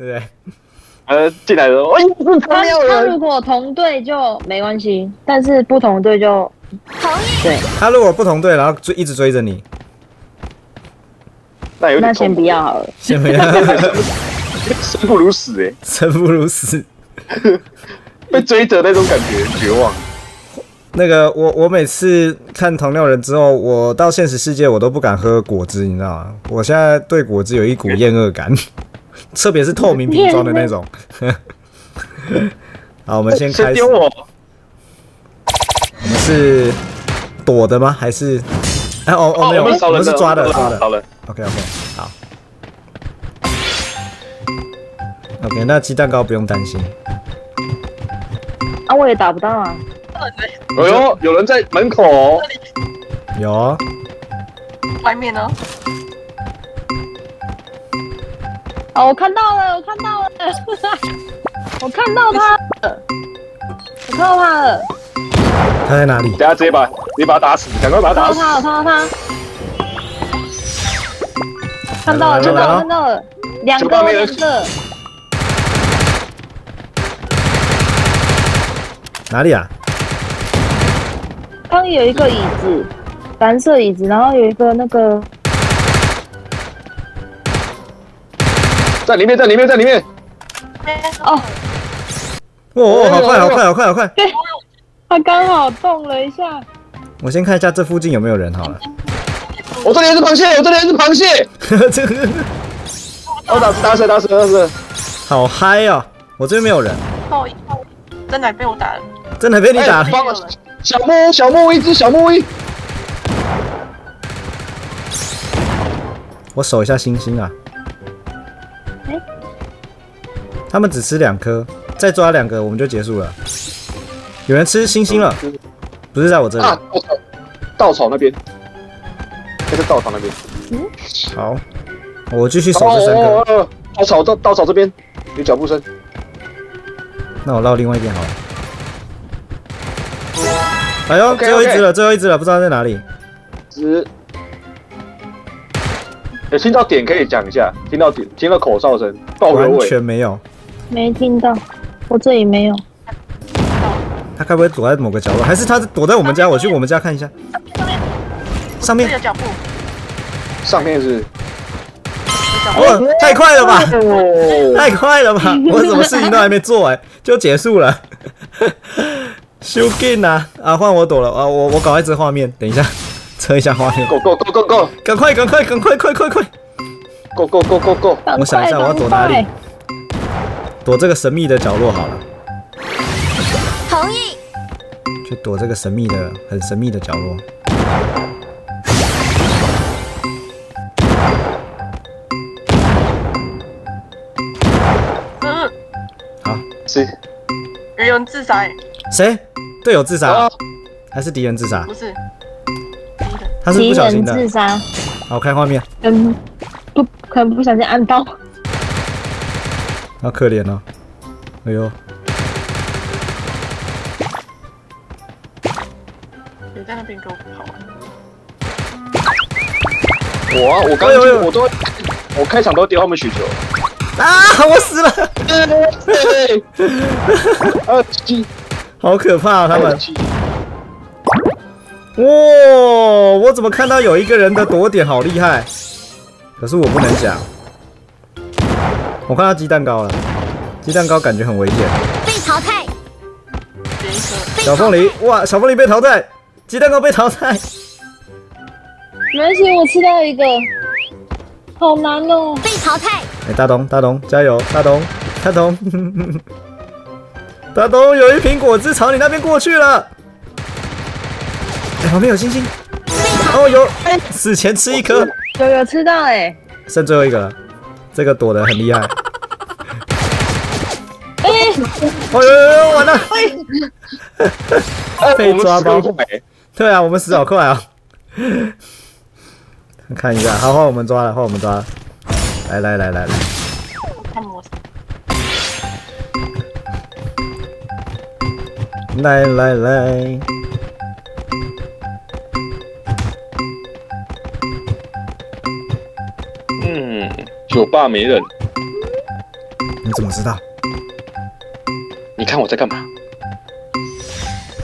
对不对？进来了，哎，他如果同队就没关系，但是不同队就同意。对，他如果不同队，然后一直追着你，那有点先不要好了，先不要，生不如死哎，生不如死，被追着那种感觉很绝望。 那个我每次看同六人之后，我到现实世界我都不敢喝果汁，你知道吗？我现在对果汁有一股厌恶感，特别是透明瓶装的那种。好，我们先开始。丢我！我们是躲的吗？还是？哎、啊、哦哦没有，我们是抓的，抓的。好了 ，OK OK， 好。OK， 那鸡蛋糕不用担心。啊，我也打不到啊。 哎呦，有人在门口、哦。有、啊。外面呢？哦，我看到了，我看到了，我看到他了，我看到他了。他在哪里？等下直接把他打死，赶快把他打死。看到他了，看到他。看到了，看到了，看到了，两个，两个。哪里啊？ 刚有一个椅子，蓝色椅子，然后有一个那个，在里面，在里面，在里面。哦，哇，好快，好快，好快，好快！对，他刚好动了一下。我先看一下这附近有没有人好了。我这里也是螃蟹，我这里也是螃蟹。这个，我打死！好嗨哦！我这边没有人。靠！真的被我打了。真的被你打了。 小木，小木一只，小木一。我守一下星星啊。欸、他们只吃2颗，再抓2个我们就结束了。有人吃星星了，不是在我这里。啊，稻草那边，那是稻草那边。嗯。好，我继续守这3个。哦，稻草这边有脚步声。那我绕另外一边好了。 哎呦， okay, 最后一只了， okay. 最后一只了，不知道在哪里。只有听到点可以讲一下，听到点，听到口哨声，爆尾完全没有，没听到，我这里没有。他该不会躲在某个角落，还是他躲在我们家？我去我们家看一下。上面有脚步。上面是。哦，太快了吧！哦、太快了吧！我什么事情都还没做哎、欸，就结束了。修game 啊！啊，换我躲了啊！我搞一只画面，等一下，测一下画面。Go！ 赶快！Go！ 我想一下，我要躲哪里？躲这个神秘的角落好了。同意。就躲这个神秘的、很神秘的角落。嗯。好，是。有人自杀。谁？ 队友自杀，还是敌人自杀？不是，他是不小心的。自杀。好，我看画面。嗯，不可能不小心按到。好可怜哦，哎呦。你在那边给我跑啊！我刚刚我开场都丢他们许球。啊！我死了。2 7。 好可怕、啊！他们，哇！我怎么看到有一个人的躲点好厉害？可是我不能讲。我看到鸡蛋糕了，鸡蛋糕感觉很危险。被淘汰。小凤梨，哇！小凤梨被淘汰，鸡蛋糕被淘汰。没关系，我吃到一个，好难哦。被淘汰。哎，大东，大东，加油！大东，大东。大东有一瓶果汁朝你那边过去了，哎、欸，旁边有星星，哦有，哎、欸，死前吃1颗，有吃到哎、欸，剩最后一个了，这个躲得很厉害，哎、欸，哦呦，完了，欸、被抓包，对啊，我们死好快啊，看一下，好，换我们抓了，换我们抓了，来。 来！嗯，酒吧没人。你怎么知道？你看我在干嘛？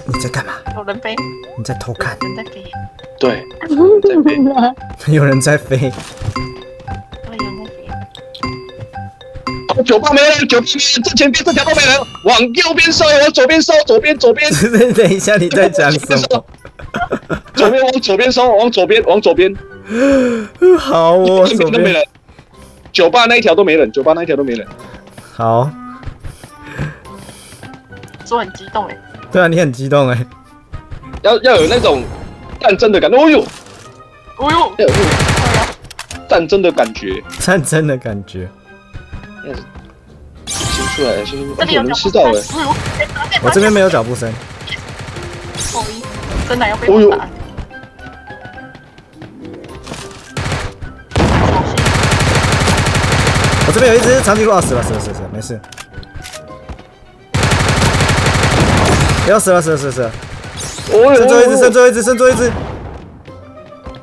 你在干嘛？有人飞。你在偷看。有人在飞。对。在飞。有人在飞。有人在飞。酒吧没人，酒吧正前边这条都没人，往右边收，往左边收，左边。等一下，你在讲什么？左边往左边收，往左边。好哦，左边都没人。 酒吧那一条都没人，好，说很激动哎。对啊，你很激动哎。要有那种战争的感觉，哦呦，哦呦，要有战争的感觉，那是先出来，而且我能吃到哎。我这边没有脚步声。哦咦，真的要被我打。 我这边有一只长颈鹿，死了，死了，没事。要死了，死了。剩最后一只，剩最后一只。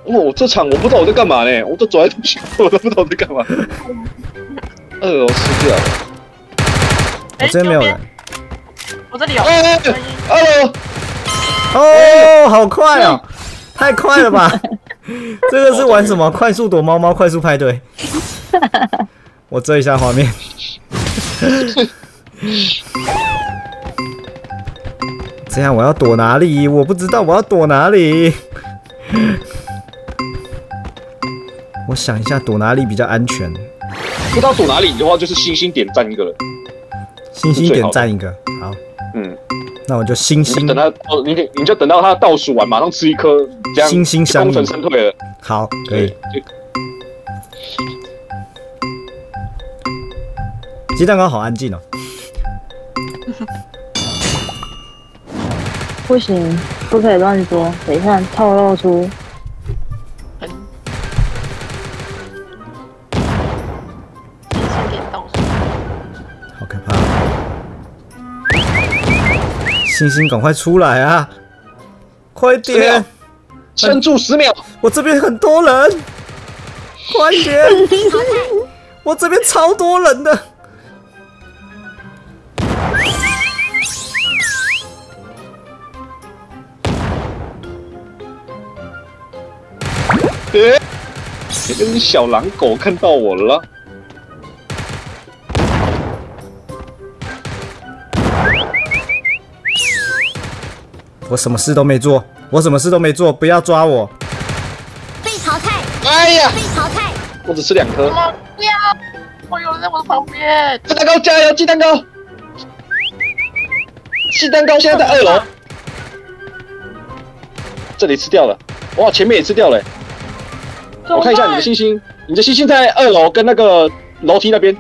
哦，这场我不知道我在干嘛呢，我都走来走去，我都不知道我在干嘛。我吃掉了。我这边没有人。我这里有。哦，好快哦！太快了吧！这个是玩什么？快速躲猫猫，快速派对。 我遮一下画面。这样我要躲哪里？我不知道我要躲哪里。我想一下躲哪里比较安全。不知道躲哪里的话，就是星星点赞一个了。星星点赞一个，好。嗯，那我就星星。等他哦，你就等到他倒数完，马上吃一颗，这样星星相乘身退了。好，可以。 鸡蛋糕好安静哦！不行，不可以乱说，等一下透露出。好可怕！星星，赶快出来啊！快点！撑住10秒！我这边很多人，快点！我这边超多人的。 哎，这只小狼狗看到我了。我什么事都没做，不要抓我。被淘汰。哎呀！被淘汰。我只吃2颗。不要！我有人在我的旁边。鸡蛋糕加油！鸡蛋糕。鸡蛋糕现在在2楼。这里吃掉了。哇，前面也吃掉了。 我看一下你的星星，你的星星在2楼跟那个楼梯那边。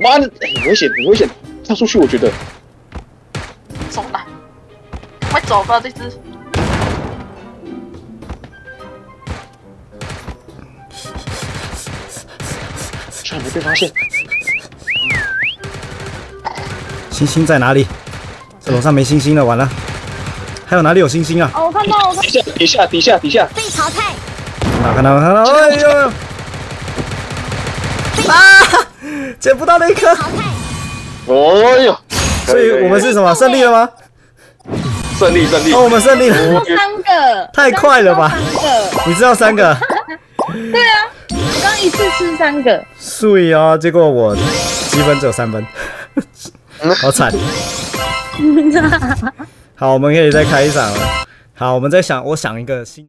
妈的，很危险，跳出去我觉得。走啦，快走吧这只。居然没被发现。星星在哪里？这楼上没星星了，完了。 还有哪里有星星啊？哦，我看到，底下。被淘汰。看到，哎呦！啊！捡不到那一颗。淘汰。哦呦！所以我们是什么？胜利了吗？胜利。哦，我们胜利了。3个。太快了吧！你知道3个？对啊，我刚一次吃3个。碎啊！结果我积分只有3分，好惨。 好，我们可以再开一场了。好，我们再想，我想一个新。